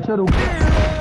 torture room.